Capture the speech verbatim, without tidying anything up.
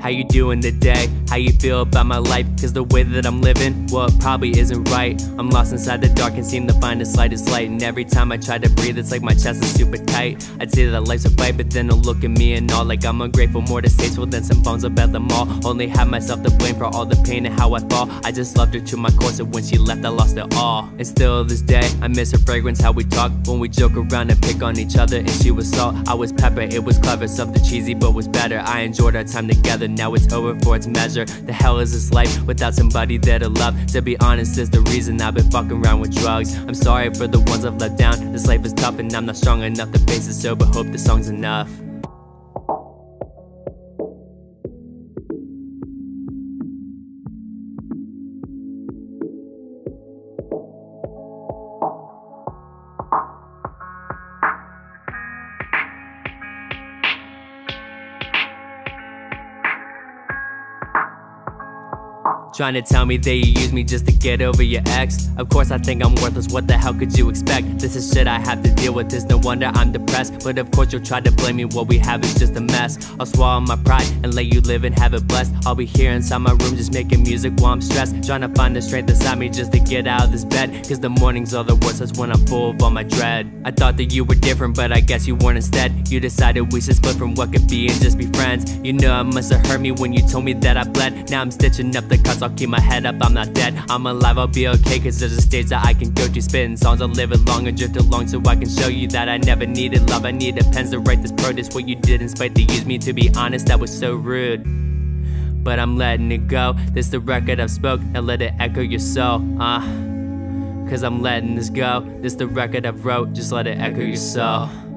How you doing today? How you feel about my life? Cause the way that I'm living, well, it probably isn't right. I'm lost inside the dark and seem to find the slightest light. And every time I try to breathe, it's like my chest is super tight. I'd say that life's a fight, but then they'll look at me and all like I'm ungrateful, more distasteful than some phones up at the mall. Only have myself to blame for all the pain and how I fall. I just loved her to my core, so when she left, I lost it all. And still this day, I miss her fragrance, how we talk, when we joke around and pick on each other. And she was salt, I was pepper, it was clever, something cheesy but was better. I enjoyed our time together, now it's over for its measure. The hell is this life without somebody that I love? To be honest, is the reason I've been fucking around with drugs. I'm sorry for the ones I've let down, this life is tough and I'm not strong enough to face it sober, hope this song's enough. Trying to tell me that you use me just to get over your ex. Of course I think I'm worthless, what the hell could you expect? This is shit I have to deal with, it's no wonder I'm depressed. But of course you'll try to blame me, what we have is just a mess. I'll swallow my pride and let you live and have it blessed. I'll be here inside my room just making music while I'm stressed, trying to find the strength inside me just to get out of this bed. Cause the mornings are the worst, that's when I'm full of all my dread. I thought that you were different, but I guess you weren't instead. You decided we should split from what could be and just be friends. You know it must have hurt me when you told me that I bled. Now I'm stitching up the cuts, I'll keep my head up, I'm not dead. I'm alive, I'll be okay, cause there's a stage that I can go to. Spitting songs, I'll live it long and drift along, so I can show you that I never needed love. I needed pens to write this protest, what you did in spite to use me. To be honest, that was so rude, but I'm letting it go. This the record I've spoke, now let it echo your soul. Uh, Cause I'm letting this go. This the record I've wrote, just let it echo your soul.